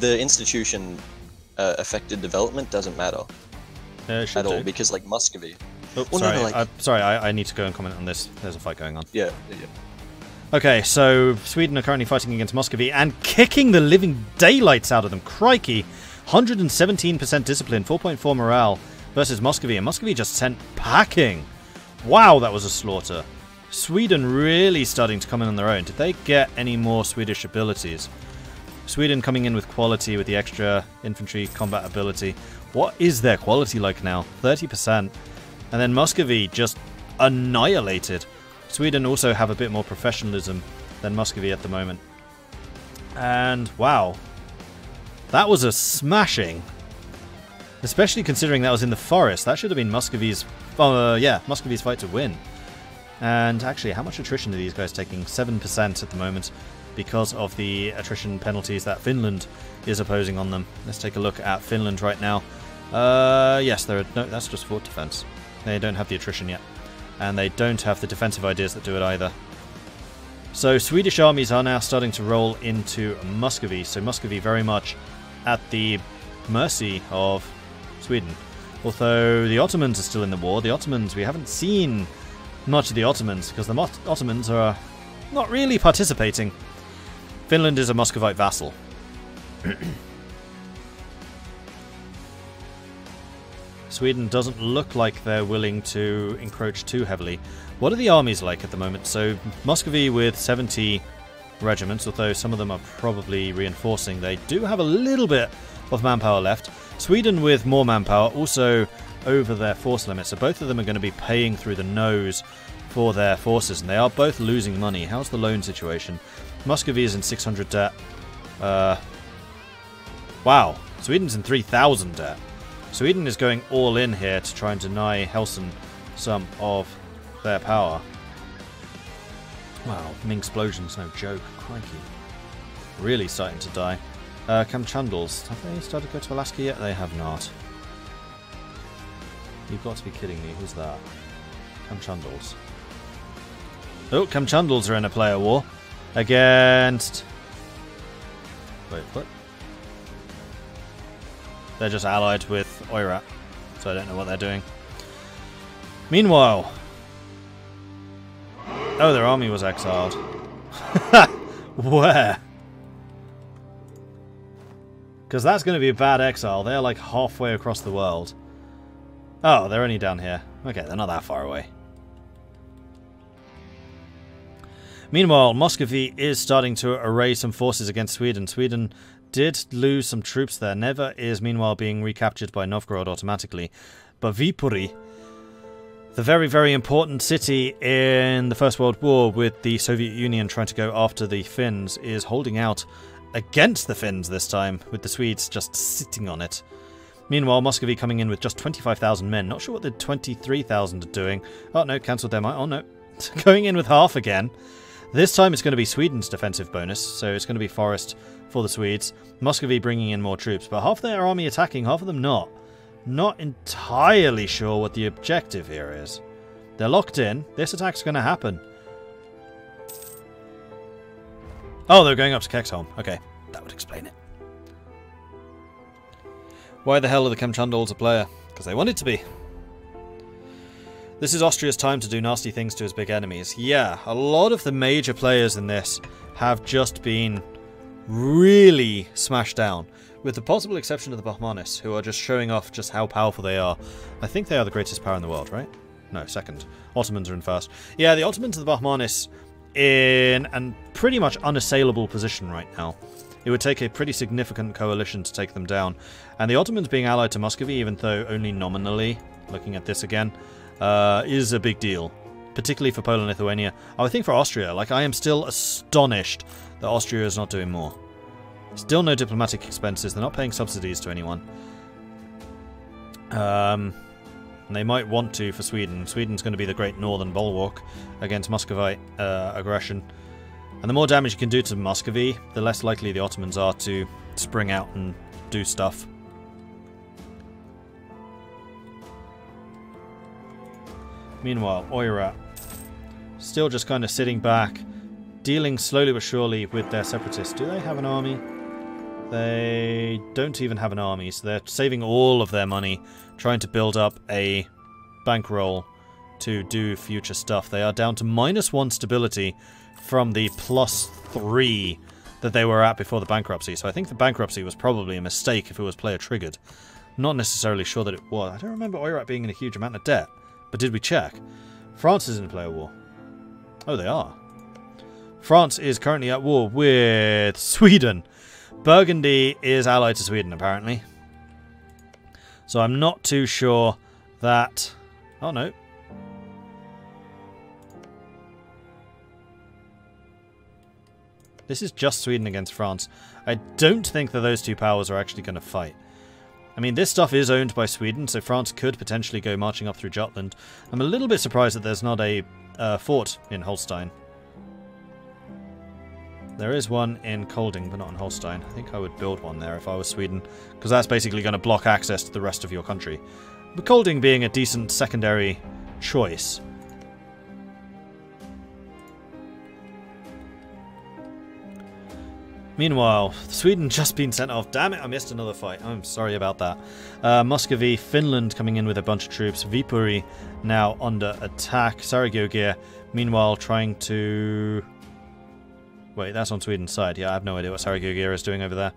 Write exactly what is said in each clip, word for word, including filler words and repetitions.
the institution uh, affected development doesn't matter uh, at do. all because like Muscovy. Oh, well, sorry, no, no, like... I, sorry, I, I need to go and comment on this. There's a fight going on. Yeah, yeah. Okay, so Sweden are currently fighting against Muscovy and kicking the living daylights out of them. Crikey, one hundred seventeen percent discipline, four point four morale versus Muscovy, and Muscovy just sent packing. Wow, that was a slaughter. Sweden really starting to come in on their own. Did they get any more Swedish abilities? Sweden coming in with quality, with the extra infantry combat ability. What is their quality like now? thirty percent. And then Muscovy just annihilated. Sweden also have a bit more professionalism than Muscovy at the moment. And wow, that was a smashing. Especially considering that was in the forest. That should have been Muscovy's, uh, yeah, Muscovy's fight to win. And actually, how much attrition are these guys taking? seven percent at the moment because of the attrition penalties that Finland is imposing on them. Let's take a look at Finland right now. Uh, yes, there are no, that's just fort defense. They don't have the attrition yet. And they don't have the defensive ideas that do it either. So Swedish armies are now starting to roll into Muscovy. So Muscovy very much at the mercy of Sweden. Although the Ottomans are still in the war. The Ottomans, we haven't seen much of the Ottomans because the Mo Ottomans are not really participating. Finland is a Muscovite vassal. Sweden doesn't look like they're willing to encroach too heavily. What are the armies like at the moment? So Muscovy with seventy regiments, although some of them are probably reinforcing. They do have a little bit of manpower left. Sweden with more manpower, also over their force limit. So both of them are going to be paying through the nose for their forces, and they are both losing money. How's the loan situation? Muscovy is in six hundred debt. Uh, wow. Sweden's in three thousand debt. Sweden is going all in here to try and deny Helsinki some of their power. Wow, Ming explosion's no joke. Crikey. Really starting to die. Uh, Kamchadals, have they started to go to Alaska yet? They have not. You've got to be kidding me. Who's that? Kamchadals. Oh, Kamchadals are in a player war against... Wait, what? They're just allied with Oirat, so I don't know what they're doing. Meanwhile... Oh, their army was exiled. Where? Because that's going to be a bad exile. They're like halfway across the world. Oh, they're only down here. Okay, they're not that far away. Meanwhile, Muscovy is starting to array some forces against Sweden. Sweden... did lose some troops there. Neva is meanwhile being recaptured by Novgorod automatically. But Vipuri, the very, very important city in the First World War with the Soviet Union trying to go after the Finns, is holding out against the Finns this time, with the Swedes just sitting on it. Meanwhile, Muscovy coming in with just twenty-five thousand men. Not sure what the twenty-three thousand are doing. Oh, no, cancelled their might. Oh, no. Going in with half again. This time it's going to be Sweden's defensive bonus, so it's going to be forest for the Swedes. Muscovy bringing in more troops, but half their army attacking, half of them not. Not entirely sure what the objective here is. They're locked in. This attack's going to happen. Oh, they're going up to Kexholm. Okay, that would explain it. Why the hell are the Kamchadals a player? Because they wanted to be. This is Austria's time to do nasty things to his big enemies. Yeah, a lot of the major players in this have just been really smashed down, with the possible exception of the Bahmanis, who are just showing off just how powerful they are. I think they are the greatest power in the world, right? No, second. Ottomans are in first. Yeah, the Ottomans and the Bahmanis in a pretty much unassailable position right now. It would take a pretty significant coalition to take them down. And the Ottomans being allied to Muscovy, even though only nominally, looking at this again, Uh, is a big deal, particularly for Poland and Lithuania. I would think for Austria, like, I am still astonished that Austria is not doing more. Still no diplomatic expenses. They're not paying subsidies to anyone. Um, and they might want to for Sweden. Sweden's going to be the great northern bulwark against Muscovite uh, aggression. And the more damage you can do to Muscovy, the less likely the Ottomans are to spring out and do stuff. Meanwhile, Oirat still just kind of sitting back, dealing slowly but surely with their separatists. Do they have an army? They don't even have an army, so they're saving all of their money, trying to build up a bankroll to do future stuff. They are down to minus one stability from the plus three that they were at before the bankruptcy. So I think the bankruptcy was probably a mistake if it was player-triggered. Not necessarily sure that it was. I don't remember Oirat being in a huge amount of debt, but did we check? France is in a player war. Oh, they are. France is currently at war with Sweden. Burgundy is allied to Sweden, apparently. So I'm not too sure that... Oh, no. This is just Sweden against France. I don't think that those two powers are actually going to fight. I mean, this stuff is owned by Sweden, so France could potentially go marching up through Jutland. I'm a little bit surprised that there's not a uh, fort in Holstein. There is one in Kolding, but not in Holstein. I think I would build one there if I was Sweden, because that's basically going to block access to the rest of your country. But Kolding being a decent secondary choice... Meanwhile, Sweden just been sent off. Damn it, I missed another fight. I'm sorry about that. Uh, Muscovy, Finland coming in with a bunch of troops. Vipuri now under attack. Saragyogir, meanwhile, trying to... Wait, that's on Sweden's side. Yeah, I have no idea what Saragyogir is doing over there.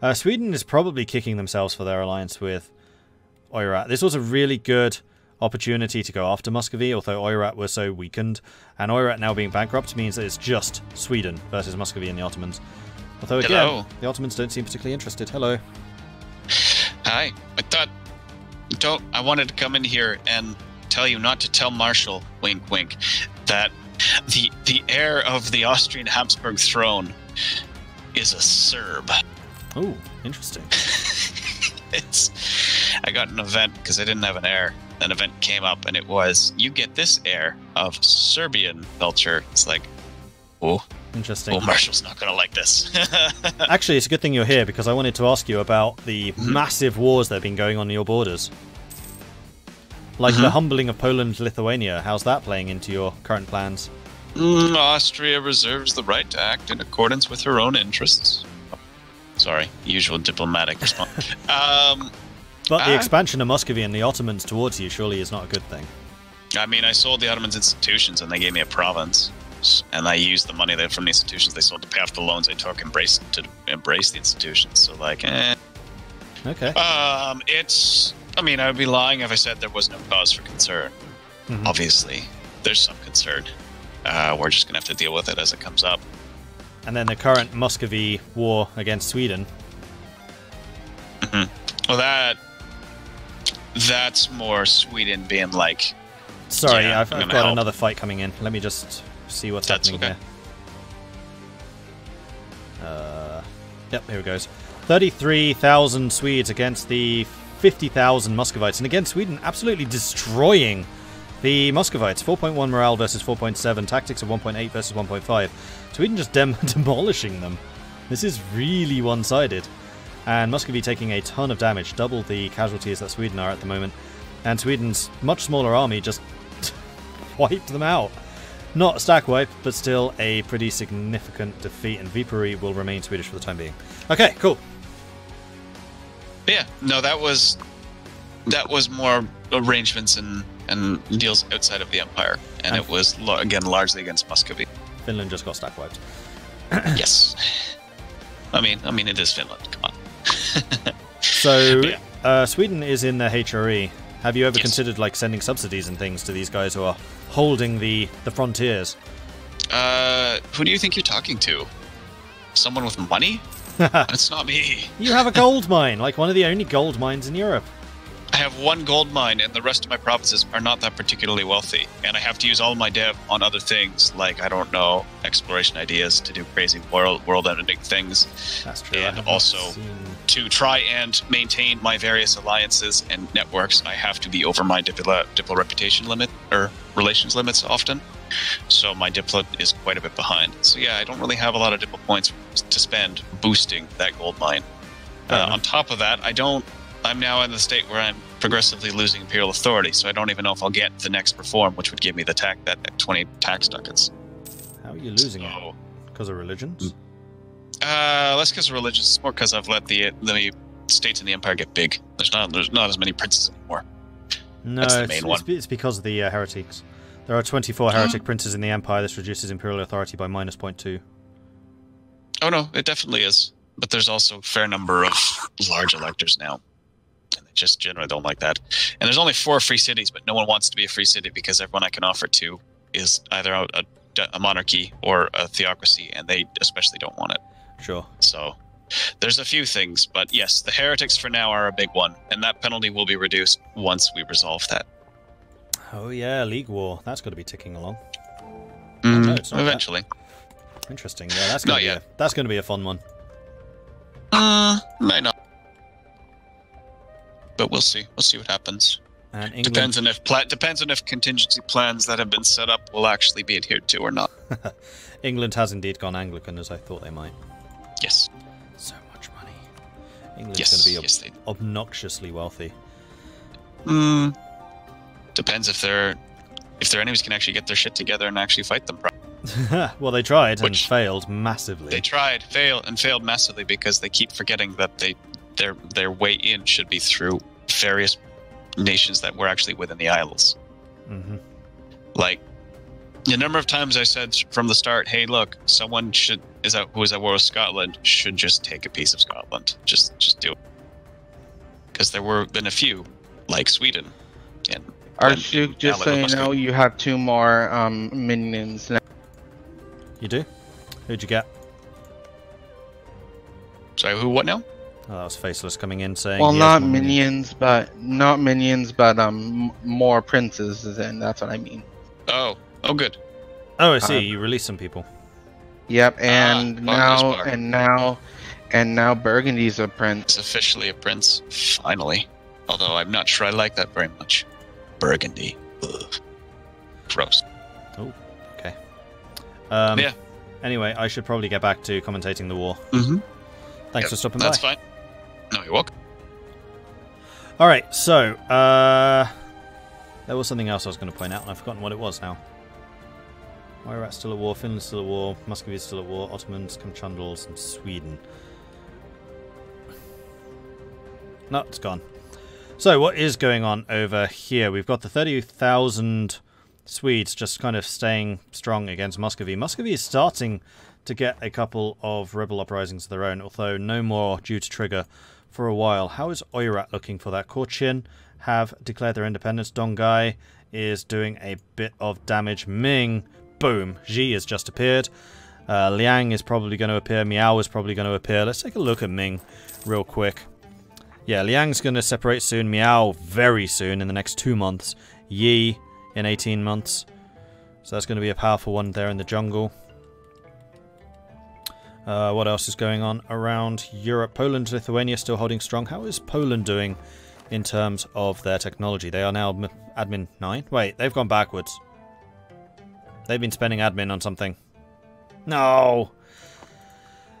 Uh, Sweden is probably kicking themselves for their alliance with Oirat. This was a really good opportunity to go after Muscovy, although Oirat were so weakened. And Oirat now being bankrupt means that it's just Sweden versus Muscovy and the Ottomans. Although, again, Hello. The Ottomans don't seem particularly interested. Hello. Hi. I thought... Don't, I wanted to come in here and tell you not to tell Marshall, wink, wink, that the, the heir of the Austrian Habsburg throne is a Serb. Oh, interesting. It's... I got an event because I didn't have an heir. An event came up, and it was, you get this heir of Serbian culture. It's like, oh... Interesting. Oh, Marshall's not going to like this. Actually, it's a good thing you're here, because I wanted to ask you about the mm-hmm. massive wars that have been going on near your borders. Like mm-hmm. the humbling of Poland, Lithuania. How's that playing into your current plans? Mm, Austria reserves the right to act in accordance with her own interests. Sorry, usual diplomatic response. um, but the I... expansion of Muscovy and the Ottomans towards you surely is not a good thing. I mean, I sold the Ottomans' institutions, and they gave me a province. And I used the money from the institutions they sold to pay off the loans I took, embrace to embrace the institutions. So like, eh. Okay. Um, it's. I mean, I would be lying if I said there was no cause for concern. Mm-hmm. Obviously, there's some concern. Uh, we're just gonna have to deal with it as it comes up. And then the current Muscovy war against Sweden. Mm-hmm. Well, that. That's more Sweden being like. Sorry, yeah, I've, I've got help. Another fight coming in. Let me just. See what's That's happening okay. here. Uh, yep, here it goes. thirty-three thousand Swedes against the fifty thousand Muscovites. And again, Sweden absolutely destroying the Muscovites. four point one morale versus four point seven. Tactics of one point eight versus one point five. Sweden just dem demolishing them. This is really one-sided. And Muscovy taking a ton of damage. Double the casualties that Sweden are at the moment. And Sweden's much smaller army just wiped them out. Not a stack wipe, but still a pretty significant defeat, and Vipuri will remain Swedish for the time being. Okay, cool. Yeah, no, that was that was more arrangements and, and deals outside of the Empire, and, and it was, again, largely against Muscovy. Finland just got stack wiped. Yes. I mean, I mean, it is Finland, come on. So, yeah. uh, Sweden is in the H R E. Have you ever yes. considered, like, sending subsidies and things to these guys who are holding the, the frontiers? Uh, who do you think you're talking to? Someone with money? It's not me. You have a gold mine, like one of the only gold mines in Europe. I have one gold mine, and the rest of my provinces are not that particularly wealthy, and I have to use all my dev on other things, like, I don't know, exploration ideas to do crazy world, world-ending things. That's true. And also, seen... to try and maintain my various alliances and networks, I have to be over my Diplo, Diplo reputation limit, or relations limits often, so my Diplo is quite a bit behind. So yeah, I don't really have a lot of Diplo points to spend boosting that gold mine. Uh, on top of that, I don't... I'm now in the state where I'm progressively losing imperial authority, so I don't even know if I'll get the next reform, which would give me the tax that, that twenty tax ducats. How are you losing so, it? Because of religions? Uh, that's because of religion. It's more because I've let the the states in the empire get big. There's not there's not as many princes anymore. No, that's the main it's, one. It's because of the uh, heretics. There are twenty-four heretic uh, princes in the empire. This reduces imperial authority by minus zero point two. Oh no, it definitely is. But there's also a fair number of large electors now, and they just generally don't like that. And there's only four free cities, but no one wants to be a free city because everyone I can offer to is either a, a, a monarchy or a theocracy, and they especially don't want it. Sure. So there's a few things, but yes, the heretics for now are a big one, and that penalty will be reduced once we resolve that. Oh yeah, League War. That's got to be ticking along. Mm, no, it's not eventually. That. Interesting. Yeah, that's gonna not be yet. A, that's going to be a fun one. Uh, might not. But we'll see. We'll see what happens. And England... Depends on if pla depends on if contingency plans that have been set up will actually be adhered to or not. England has indeed gone Anglican, as I thought they might. Yes. So much money. England's yes, going to be ob yes, they... obnoxiously wealthy. Hmm. Depends if their if their enemies can actually get their shit together and actually fight them. Well, they tried and Which, failed massively. They tried, failed, and failed massively because they keep forgetting that they their their way in should be through various nations that were actually within the Isles. Mm-hmm. Like the number of times I said from the start, "Hey, look, someone should is that who is at war with Scotland should just take a piece of Scotland. Just just do it." Because there were been a few, like Sweden, and. Archduke, just so you know, you have two more um, minions now. You do? Who'd you get? So who? What now? Oh, that was Faceless coming in saying. Well, not minions, but not minions, but um, more princes, and that's what I mean. Oh, oh, good. Oh, I see. Um, you released some people. Yep, and ah, now, and now, and now, Burgundy's a prince. It's officially a prince, finally. Although I'm not sure I like that very much. Burgundy. Ugh. Gross. Oh, okay. Um, yeah. Anyway, I should probably get back to commentating the war. Mm-hmm. Thanks yep, for stopping that's by. That's fine. No, you're welcome. All right, so uh, there was something else I was going to point out, and I've forgotten what it was now. Oirat's still at war, Finland's still at war, Muscovy's still at war, Ottomans, Kamchadals, and Sweden. No, it's gone. So what is going on over here? We've got the thirty thousand Swedes just kind of staying strong against Muscovy. Muscovy is starting to get a couple of rebel uprisings of their own, although no more due to trigger for a while. How is Oirat looking for that? Korchin have declared their independence. Dongai is doing a bit of damage. Ming, boom, Xi has just appeared. Uh, Liang is probably going to appear. Miao is probably going to appear. Let's take a look at Ming real quick. Yeah, Liang's going to separate soon. Miao very soon in the next two months. Yi in eighteen months. So that's going to be a powerful one there in the jungle. Uh, what else is going on around Europe? Poland, Lithuania still holding strong. How is Poland doing in terms of their technology? They are now admin nine. Wait, they've gone backwards. They've been spending admin on something. No!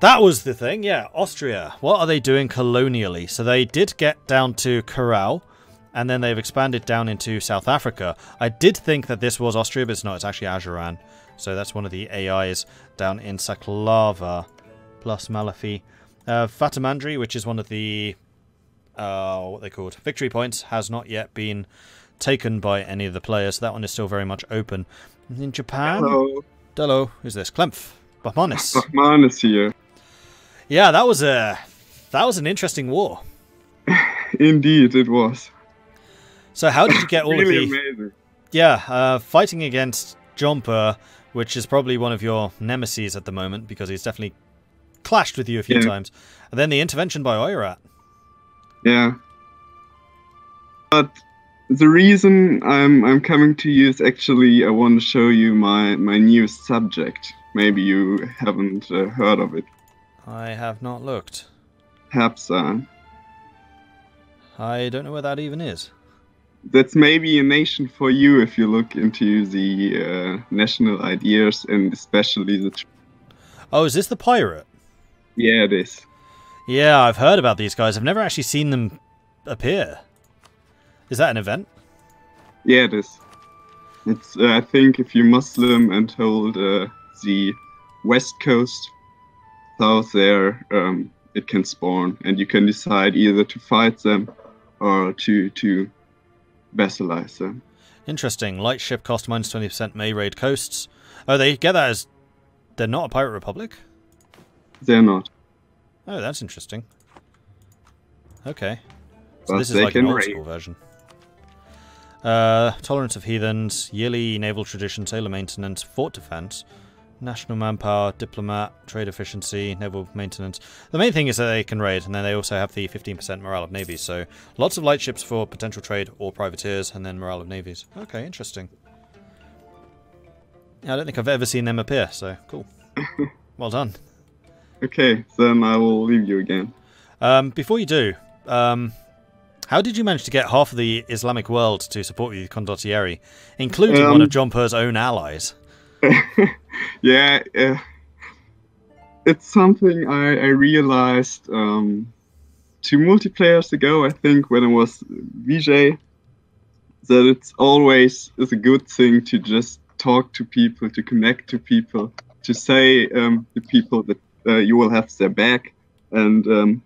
That was the thing, yeah. Austria. What are they doing colonially? So they did get down to Corral, and then they've expanded down into South Africa. I did think that this was Austria, but it's not. It's actually Ajuran. So that's one of the A Is down in Sakalava, plus Malafi. Uh, Fatimandry, which is one of the, uh, what they called, victory points, has not yet been taken by any of the players. So that one is still very much open. In Japan? Hello. Hello. Who's this? Klempf. Bahmanis. Bahmanis here. Yeah, that was a that was an interesting war. Indeed, it was. So, how did you get all really of the? Amazing. Yeah, uh, fighting against Jaunpur, which is probably one of your nemeses at the moment because he's definitely clashed with you a few yeah. times, and then the intervention by Oirat. Yeah, but the reason I'm I'm coming to you is actually I want to show you my my new subject. Maybe you haven't uh, heard of it. I have not looked. Habsburg. I don't know where that even is. That's maybe a nation for you if you look into the uh, national ideas and especially the... Oh, is this the pirate? Yeah, it is. Yeah, I've heard about these guys. I've never actually seen them appear. Is that an event? Yeah, it is. It's, uh, I think, if you're Muslim and hold uh, the West Coast... south there, um, it can spawn, and you can decide either to fight them or to to vassalize them. Interesting. Lightship cost minus twenty percent. May raid coasts. Oh, they get that as they're not a pirate republic. They're not. Oh, that's interesting. Okay. So this is like an old school version. Uh, tolerance of heathens, yearly naval tradition, sailor maintenance, fort defense, national manpower, diplomat, trade efficiency, naval maintenance. The main thing is that they can raid, and then they also have the fifteen percent morale of navies. So lots of light ships for potential trade or privateers, and then morale of navies. Okay, interesting. I don't think I've ever seen them appear, so cool. Well done. Okay, then I will leave you again. Um, before you do, um, how did you manage to get half of the Islamic world to support you, Condottieri, including um, one of Jaunpur's own allies? Yeah, uh, it's something I, I realized um, two multiplayers ago, I think, when I was V J, that it's always is a good thing to just talk to people, to connect to people, to say um, to people that uh, you will have their back. And um,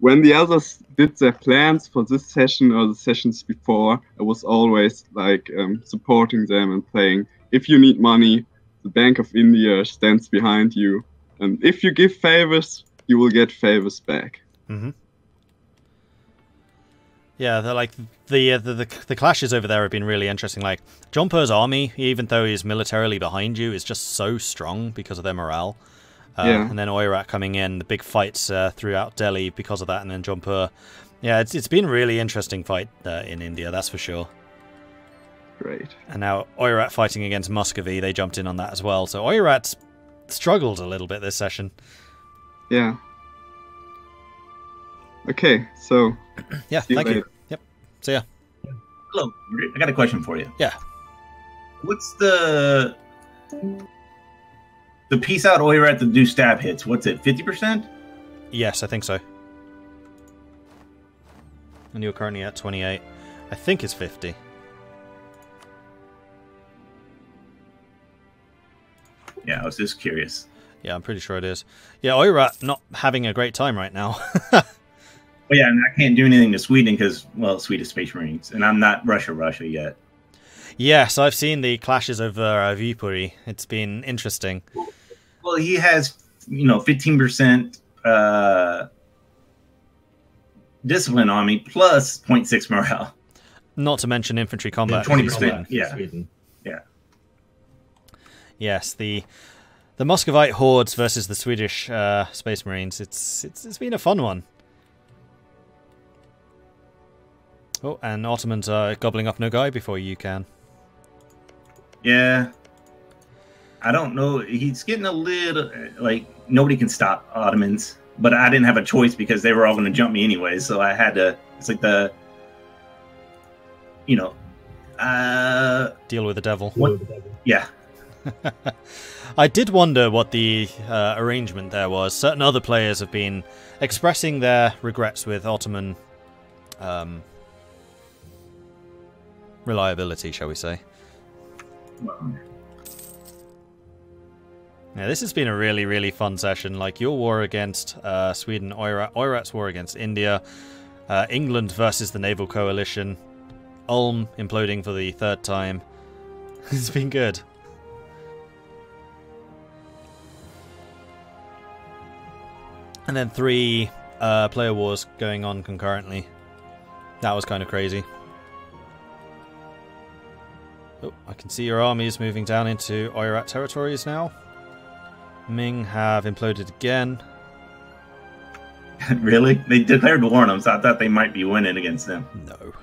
when the others did their plans for this session or the sessions before, I was always like um, supporting them and saying, if you need money, the Bank of India stands behind you. And if you give favors, you will get favors back. Mm-hmm. Yeah, they're like the, uh, the the the clashes over there have been really interesting. Like Jaunpur's army, even though he's militarily behind you, is just so strong because of their morale. Uh, yeah. And then Oirat coming in, the big fights uh, throughout Delhi because of that, and then Jaunpur. Yeah, it's, it's been a really interesting fight uh, in India, that's for sure. Great. And now Oirat fighting against Muscovy, they jumped in on that as well. So Oirat struggled a little bit this session. Yeah. Okay, so... yeah, thank you. you. Yep, so yeah. Hello, I got a question for you. Yeah. What's the... the piece out Oirat to do stab hits, what's it, fifty percent? Yes, I think so. And you're currently at twenty-eight. I think it's fifty. Yeah, I was just curious. Yeah, I'm pretty sure it is. Yeah, Oirat not having a great time right now. Well, yeah, and I can't do anything to Sweden because, well, Swedish Space Marines, and I'm not Russia, Russia yet. Yes, I've seen the clashes over uh, Vipuri. It's been interesting. Well, well, he has, you know, fifteen percent uh, discipline on me, plus zero point six morale. Not to mention infantry combat. And twenty percent, yeah. Sweden. Yeah. Yes, the the Muscovite hordes versus the Swedish uh, Space Marines. It's, it's it's been a fun one. Oh, and Ottomans are gobbling up Nogai before you can. Yeah, I don't know. He's getting a little like nobody can stop Ottomans, but I didn't have a choice because they were all going to jump me anyway. So I had to. It's like the, you know, uh, deal with the devil. What, yeah. I did wonder what the uh, arrangement there was. Certain other players have been expressing their regrets with Ottoman um, reliability, shall we say. Wow. Now, this has been a really, really fun session. Like your war against uh, Sweden, Oirat, Oirat's war against India, uh, England versus the Naval Coalition, Ulm imploding for the third time. It's been good. And then three uh, player wars going on concurrently. That was kind of crazy. Oh, I can see your armies moving down into Oirat territories now. Ming have imploded again. Really? They declared war on them, so I thought they might be winning against them. No.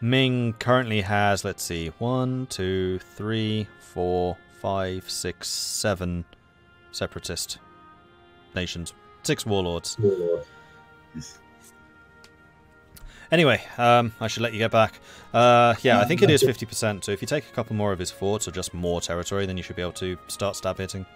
Ming currently has, let's see, one, two, three, four, five, six, seven separatist nations. Six warlords. Warlord. Yes. Anyway, um, I should let you get back. Uh, yeah, I think it is fifty percent, so if you take a couple more of his forts or just more territory, then you should be able to start stab hitting.